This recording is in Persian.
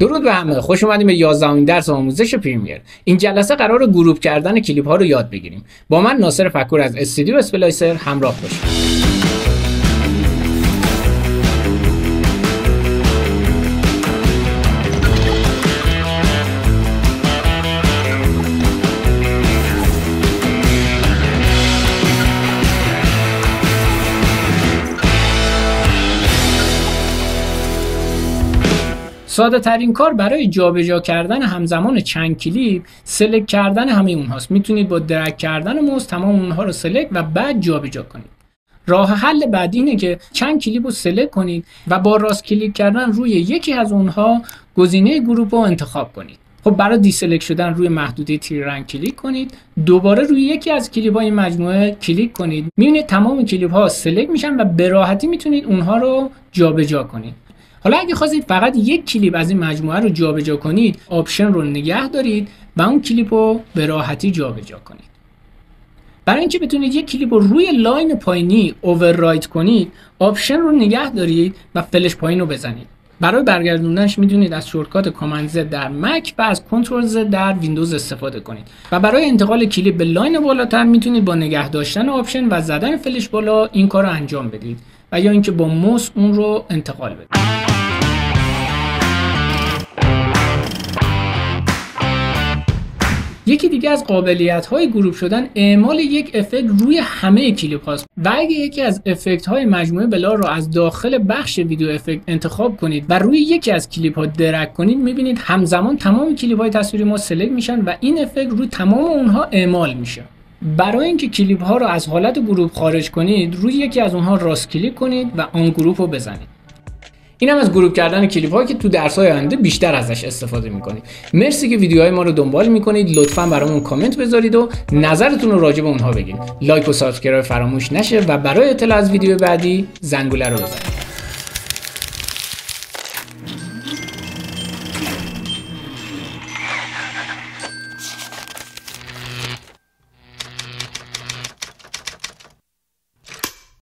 درود به همه، خوش اومدیم به 11مین درس آموزش پریمیر. این جلسه قراره گروپ کردن کلیپ ها رو یاد بگیریم. با من ناصر فکور از استودیو اسپلایسر همراه باشید. ساده ترین کار برای جابجا کردن همزمان چند کلیپ، سلکت کردن همه اونهاست. میتونید با درک کردن موز تمام اونها رو سلکت و بعد جابجا کنید. راه حل بعد اینه که چند کلیپ رو سلکت کنید و با راست کلیک کردن روی یکی از اونها گزینه گروپ رو انتخاب کنید. خب برای دیسلکت شدن روی محدوده تیر رنگ کلیک کنید، دوباره روی یکی از کلیپ های مجموعه کلیک کنید. میبینید تمام کلیپ ها سلکت میشن و به راحتی میتونید اونها رو جابجا کنید. حالا اگه خواستید فقط یک کلیپ از این مجموعه رو جابجا کنید، آپشن رو نگه دارید و اون کلیپ رو به راحتی جابجا کنید. برای اینکه بتونید یک کلیپ رو روی لاین پایینی اووررایت کنید، آپشن رو نگه دارید و فلش پایین رو بزنید. برای برگردوندنش میتونید از شورتکات کامند Z در مک و از کنترل Z در ویندوز استفاده کنید و برای انتقال کلیپ به لاین بالاتر میتونید با نگه داشتن آپشن و زدن فلش بالا این کار رو انجام بدید و یا اینکه با موس اون رو انتقال بدید. یکی دیگه از قابلیت های گروپ شدن اعمال یک افکت روی همه کلیپ هاست و اگه یکی از افکت های مجموعه بلار رو از داخل بخش ویدیو افکت انتخاب کنید و روی یکی از کلیپ ها درک کنید، میبینید همزمان تمام کلیپ های تصویری ما سلکت میشن و این افکت روی تمام اونها اعمال میشه. برای اینکه کلیپ ها رو از حالت گروپ خارج کنید، روی یکی از اونها راست کلیک کنید و آن گروپ رو بزنید. اینم از گروپ کردن کلیپ‌ها که تو درس‌های آینده بیشتر ازش استفاده می‌کنیم. مرسی که ویدیوهای ما رو دنبال می‌کنید. لطفاً برامون کامنت بذارید و نظرتون رو راجع به اونها بگید. لایک و سابسکرایب فراموش نشه و برای اطلاع از ویدیو بعدی زنگوله رو بزنید.